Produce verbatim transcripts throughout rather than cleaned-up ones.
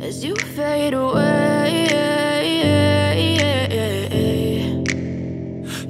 as you fade away.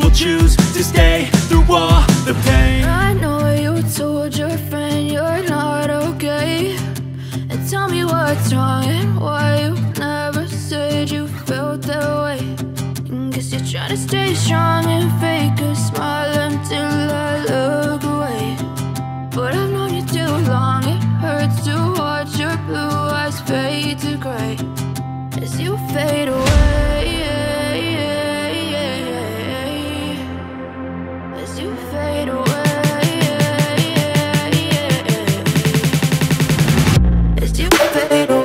will choose to stay through all the pain. I know you told your friend you're not okay, and tell me what's wrong and why you never said you felt that way. Guess you're trying to stay strong and fake a smile until I look away. But I've known you too long, it hurts to watch your blue eyes fade to grey as you fade away, as you fade away, as you fade away.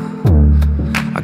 I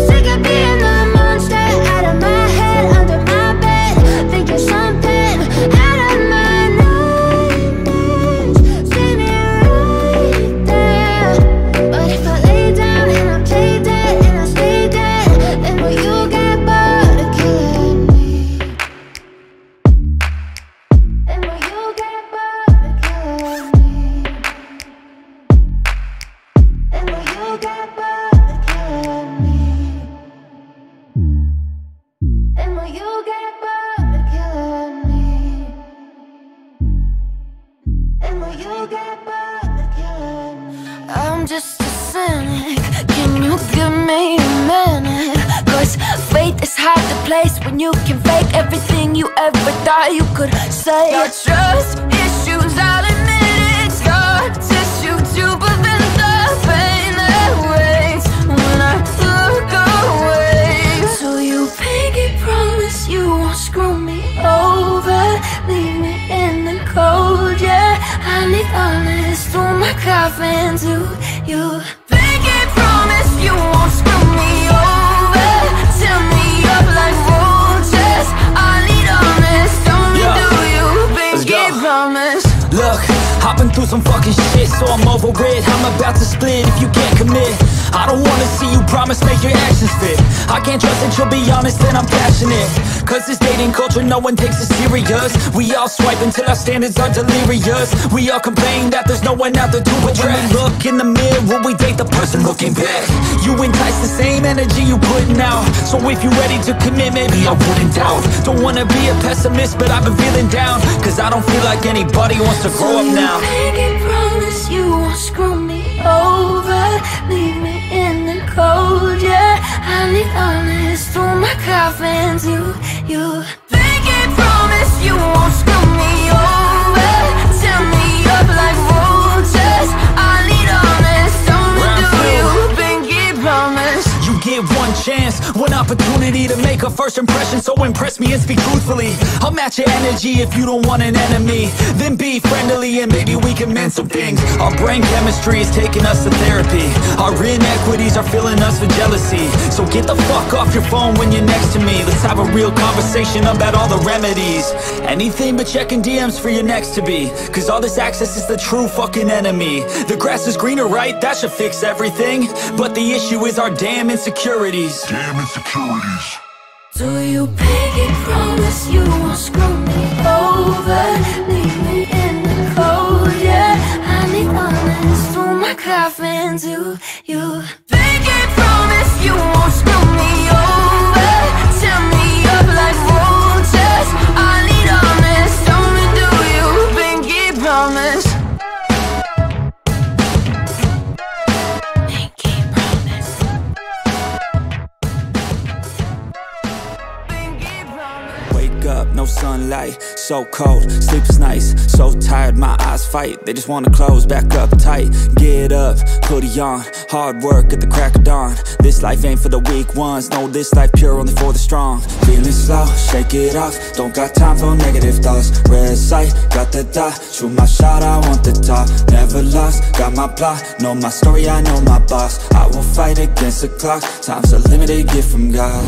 sick of being the monster out of my head, under my bed, thinking something out of my head. We all swipe until our standards are delirious. We all complain that there's no one out there to address. When we look in the mirror, will we date the person looking back? You entice the same energy you putting out, so if you're ready to commit, maybe I wouldn't doubt. Don't wanna be a pessimist, but I've been feeling down, cause I don't feel like anybody wants to grow so up now. So you can promise you won't screw me over, leave me in the cold, yeah. I need honest through my confidence, you, you. You won't screw me over, tear me up like roaches. I need honest, only do you think it promise. You get one chance, one opportunity to make a first impression, so impress me and speak truthfully. I'll match your energy if you don't want an enemy. Then be friendly and maybe we can mend some things. Our brain chemistry is taking us to therapy. Our inequities are filling us with jealousy. So get the fuck off your phone when you're next to me. Let's have a real conversation about all the remedies. Anything but checking D Ms for your next to be, cause all this access is the true fucking enemy. The grass is greener, right? That should fix everything. But the issue is our damn insecurities. Damn insecurities. Do you pinky promise you won't screw me over, leave me in the cold, yeah. I need honest through my coffins, you, you. up, no sunlight, so cold, sleepless nights, so tired, my eyes fight, they just wanna close back up tight. Get up, hoodie on, hard work at the crack of dawn. This life ain't for the weak ones, no, this life pure, only for the strong. Feeling slow, shake it off, don't got time for negative thoughts. Red sight, got the dot, shoot my shot, I want the top. Never lost, got my plot, know my story, I know my boss. I will fight against the clock, time's a limited gift from God.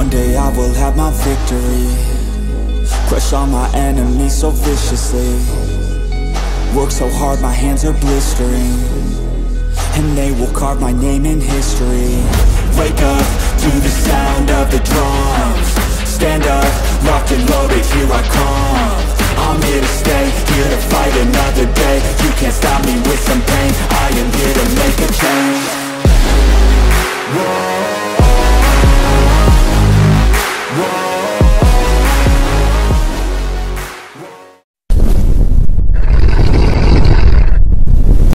One day I will have my victory, crush all my enemies so viciously. Work so hard, my hands are blistering, and they will carve my name in history. Wake up to the sound of the drums, stand up, locked and loaded, here I come. I'm here to stay, here to fight and